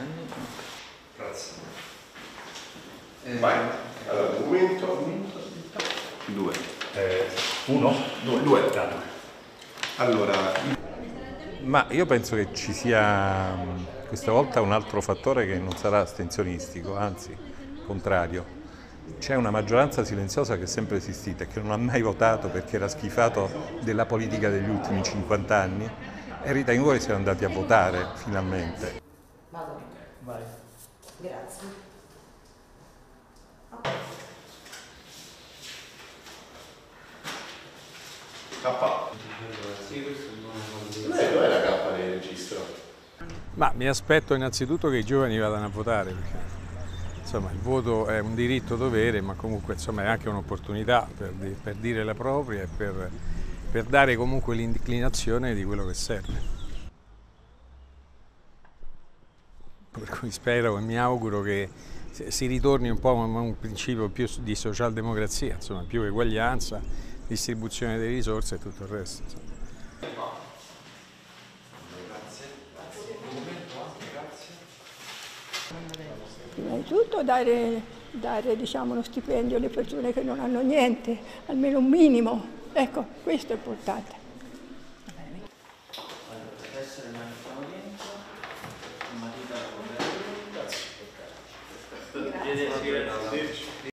anni. Grazie. Vai, allora, documento. 2. 1? 2. Allora... Ma io penso che ci sia questa volta un altro fattore che non sarà astensionistico, anzi, contrario. C'è una maggioranza silenziosa che è sempre esistita e che non ha mai votato perché era schifato della politica degli ultimi 50 anni e ritengo che siano andati a votare finalmente. Vado. Vai. Grazie. Dov'è la cappa del registro? Ma mi aspetto innanzitutto che i giovani vadano a votare, perché insomma, il voto è un diritto dovere, ma comunque insomma, è anche un'opportunità per dire la propria e per dare comunque l'inclinazione di quello che serve. Per cui spero e mi auguro che si ritorni un po' a un principio più di socialdemocrazia, insomma, più eguaglianza, distribuzione delle risorse e tutto il resto. Insomma. Prima di tutto dare diciamo, uno stipendio alle persone che non hanno niente, almeno un minimo, ecco, questo è importante. Allora,